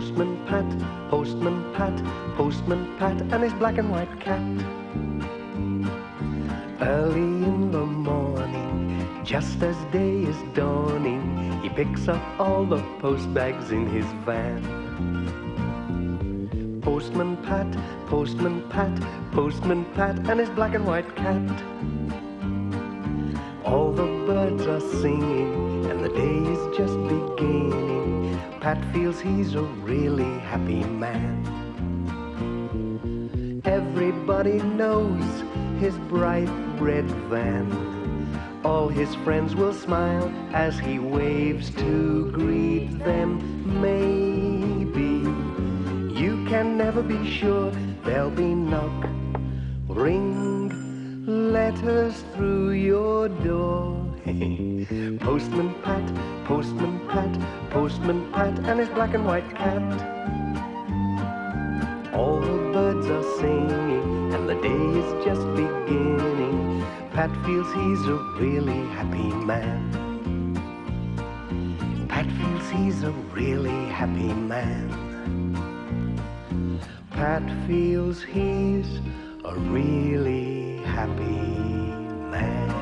Postman Pat, Postman Pat, Postman Pat, and his black and white cat. Early in the morning, just as day is dawning, he picks up all the post bags in his van. Postman Pat, Postman Pat, Postman Pat, and his black and white cat. All the birds are singing, and the day is just beginning. Pat feels he's a really happy man. Everybody knows his bright red van. All his friends will smile as he waves to greet them. Maybe you can never be sure. There'll be knock, ring, letters through your door. Postman Pat, Postman Pat, Postman Pat, and his black and white cat. All the birds are singing, and the day is just beginning. Pat feels he's a really happy man. Pat feels he's a really happy man. Pat feels he's a really happy man.